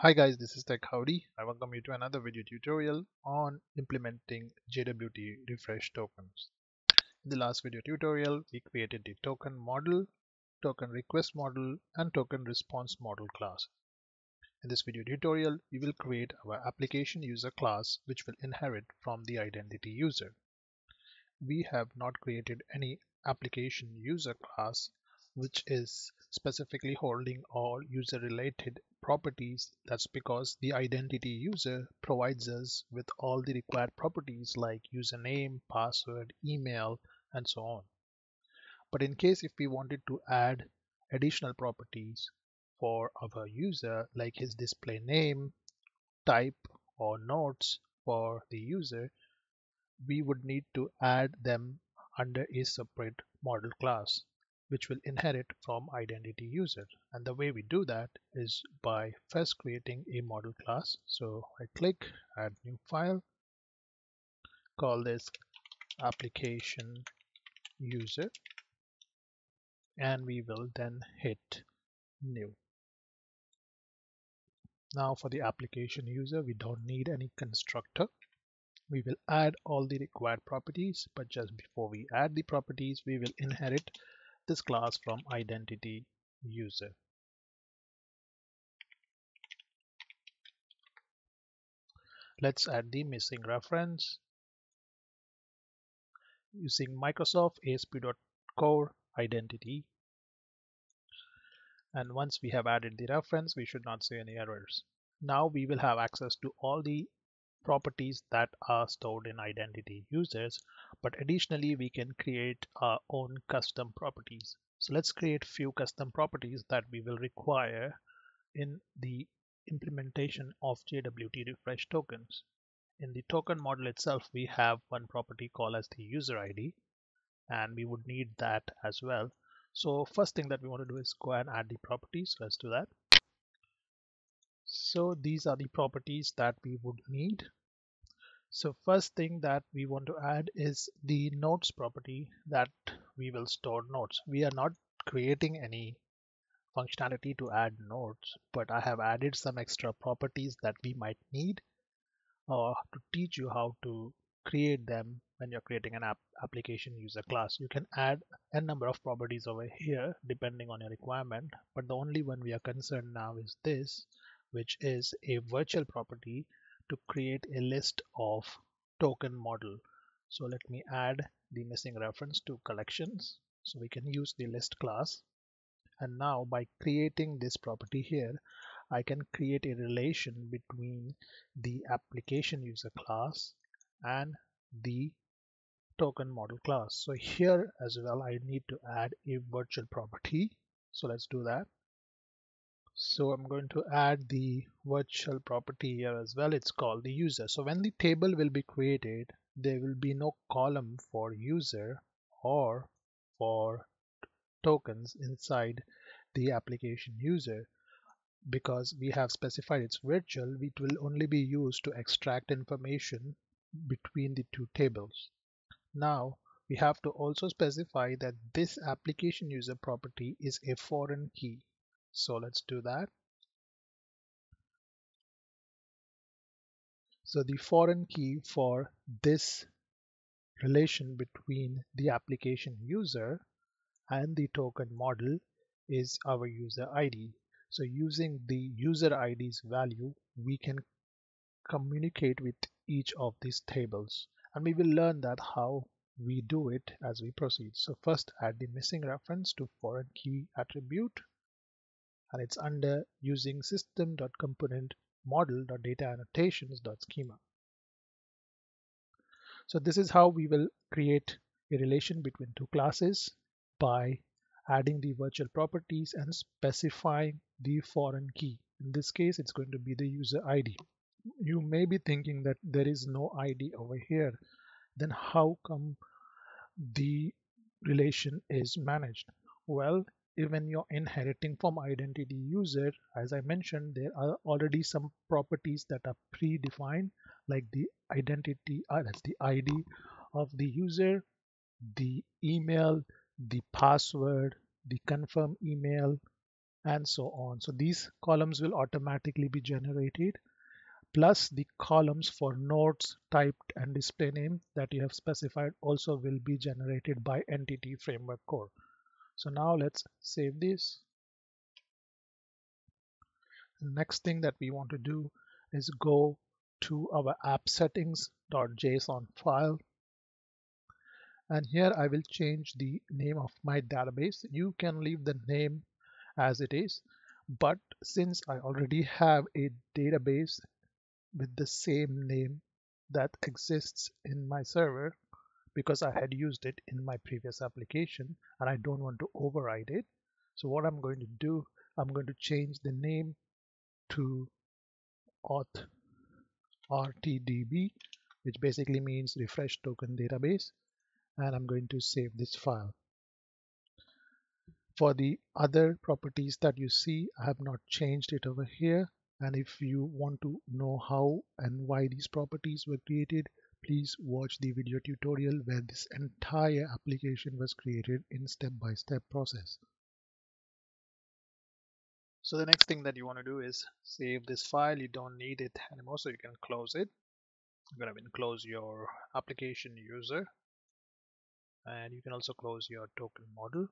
Hi guys, this is Tech Howdy. I welcome you to another video tutorial on implementing JWT refresh tokens. In the last video tutorial, we created the token model, token request model, and token response model class. In this video tutorial, we will create our application user class, which will inherit from the identity user. We have not created any application user class which is specifically holding all user related properties. That's because the identity user provides us with all the required properties like username, password, email, and so on. But in case if we wanted to add additional properties for our user like his display name, type, or notes for the user, we would need to add them under a separate model class, which will inherit from identity user. And the way we do that is by first creating a model class. So I click add new file, call this application user, and we will then hit new. Now for the application user, we don't need any constructor. We will add all the required properties, but just before we add the properties, we will inherit this class from identity user. Let's add the missing reference. Using Microsoft ASP.NET Identity. And once we have added the reference, we should not see any errors. Now we will have access to all the properties that are stored in identity users, but additionally we can create our own custom properties. So let's create few custom properties that we will require in the implementation of JWT refresh tokens. In the token model itself, we have one property called as the user ID, and we would need that as well. So first thing that we want to do is go and add the properties. Let's do that. So these are the properties that we would need. So first thing that we want to add is the notes property that we will store notes. We are not creating any functionality to add notes, but I have added some extra properties that we might need or to teach you how to create them when you're creating an application user class. You can add a number of properties over here depending on your requirement, but the only one we are concerned now is this, which is a virtual property to create a list of token model. So let me add the missing reference to collections so we can use the list class. And now by creating this property here, I can create a relation between the application user class and the token model class. So here as well, I need to add a virtual property. So let's do that. So I'm going to add the virtual property here as well. It's called the user. So when the table will be created, there will be no column for user or for tokens inside the application user. Because we have specified it's virtual, it will only be used to extract information between the two tables. Now we have to also specify that this application user property is a foreign key. So let's do that. So the foreign key for this relation between the application user and the token model is our user ID. So using the user ID's value, we can communicate with each of these tables. And we will learn that how we do it as we proceed. So first add the missing reference to foreign key attribute. And it's under using system.component.model.dataannotations.schema. So this is how we will create a relation between two classes by adding the virtual properties and specifying the foreign key. In this case, it's going to be the user ID. You may be thinking that there is no ID over here. Then how come the relation is managed? Well, when you're inheriting from identity user, as I mentioned, there are already some properties that are predefined, like the identity, that's the ID of the user, the email, the password, the confirm email, and so on. So these columns will automatically be generated, plus the columns for nodes, type, and display name that you have specified also will be generated by Entity Framework Core. So now let's save this. The next thing that we want to do is go to our appsettings.json file. And here I will change the name of my database. You can leave the name as it is, but since I already have a database with the same name that exists in my server, because I had used it in my previous application and I don't want to override it, so what I'm going to do, I'm going to change the name to AuthRTDB, which basically means refresh token database, and I'm going to save this file. For the other properties that you see, I have not changed it over here. And if you want to know how and why these properties were created, please watch the video tutorial where this entire application was created in step-by-step process. So the next thing that you want to do is save this file. You don't need it anymore, so you can close it. You're going to close your application user. And you can also close your token model.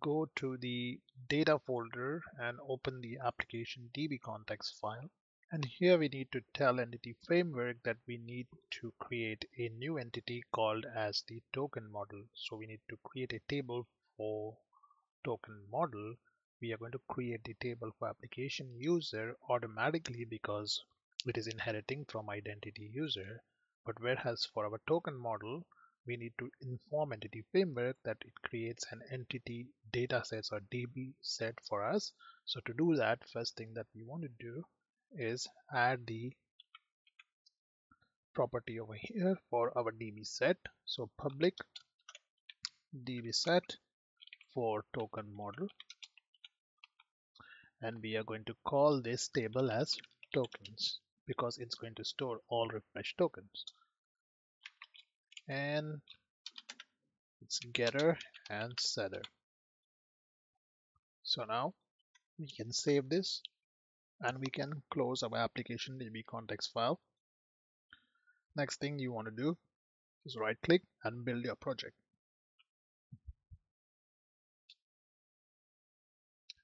Go to the data folder and open the application DbContext file. And here we need to tell Entity Framework that we need to create a new entity called as the token model. So we need to create a table for token model. We are going to create the table for application user automatically because it is inheriting from identity user. But whereas for our token model, we need to inform Entity Framework that it creates an entity datasets or DbSet for us. So to do that, first thing that we want to do is add the property over here for our DbSet. So public DbSet for token model, and we are going to call this table as tokens because it's going to store all refresh tokens. And it's getter and setter. So now we can save this and we can close our application DbContext file. Next thing you want to do is right click and build your project.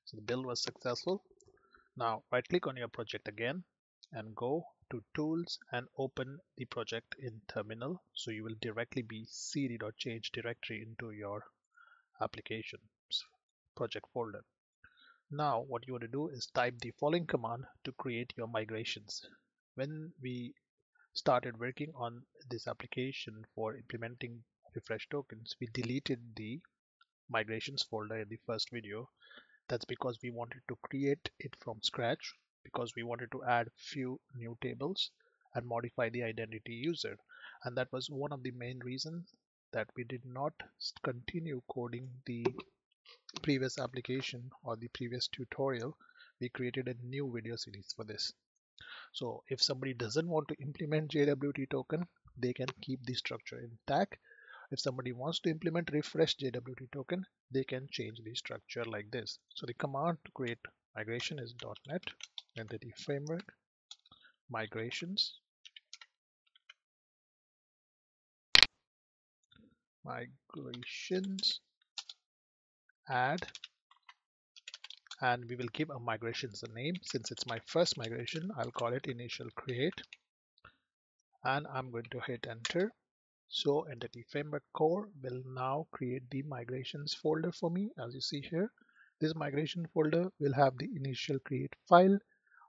So the build was successful. Now right click on your project again and go to tools and open the project in terminal. So you will directly be seeded or change directory into your applications project folder. Now what you want to do is type the following command to create your migrations. When we started working on this application for implementing refresh tokens, we deleted the migrations folder in the first video. That's because we wanted to create it from scratch, because we wanted to add few new tables and modify the identity user. And that was one of the main reasons that we did not continue coding the previous application or the previous tutorial. We created a new video series for this. So if somebody doesn't want to implement JWT token, they can keep the structure intact. If somebody wants to implement refresh JWT token, they can change the structure like this. So the command to create migration is .NET Entity Framework migrations add, and we will give our migrations a name. Since it's my first migration, I'll call it initial create, and I'm going to hit enter. So Entity Framework Core will now create the migrations folder for me. As you see here, this migration folder will have the initial create file,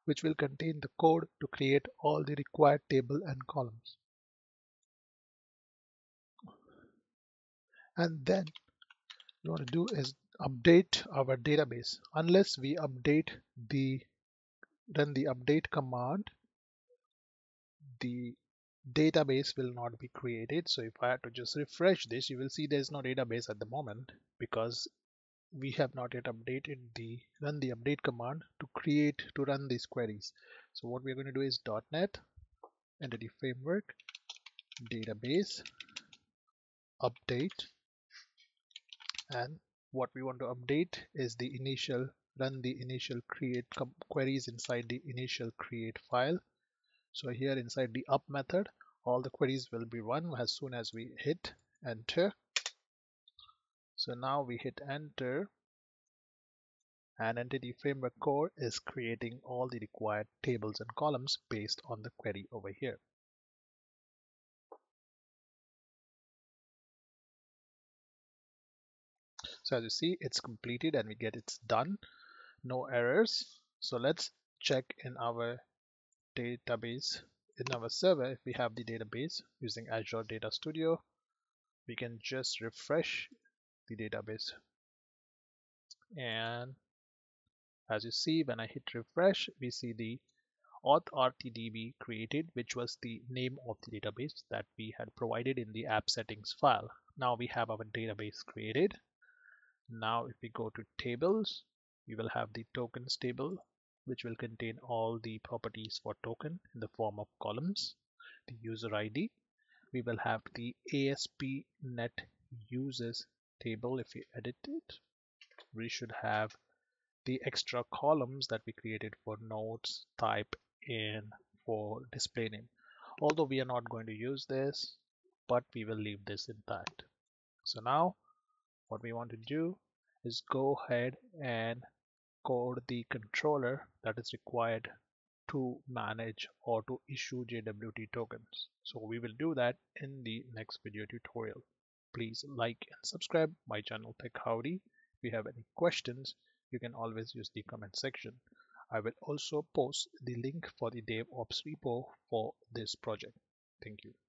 which will contain the code to create all the required table and columns. And then what we want to do is update our database. Unless we run the update command, the database will not be created. So if I had to just refresh this, you will see there is no database at the moment because we have not yet updated the run the update command to run these queries. So what we're going to do is .NET Entity Framework database update, and what we want to update is the initial, run the initial create queries inside the initial create file. So here inside the up method, all the queries will be run as soon as we hit enter. So now we hit enter, and Entity Framework Core is creating all the required tables and columns based on the query over here. So as you see, it's completed and we get it's done, no errors. So let's check in our database, in our server, if we have the database using Azure Data Studio. We can just refresh the database, and as you see, when I hit refresh, we see the AuthRTDB created, which was the name of the database that we had provided in the app settings file. Now we have our database created. Now if we go to tables, we will have the tokens table, which will contain all the properties for token in the form of columns, the user ID. We will have the ASP.NET users table. If we edit it, we should have the extra columns that we created for nodes, type, and for display name. Although we are not going to use this, but we will leave this intact. So now what we want to do is go ahead and code the controller that is required to manage or to issue JWT tokens. So we will do that in the next video tutorial. Please like and subscribe my channel Tech Howdy. If you have any questions, you can always use the comment section. I will also post the link for the DevOps repo for this project. Thank you.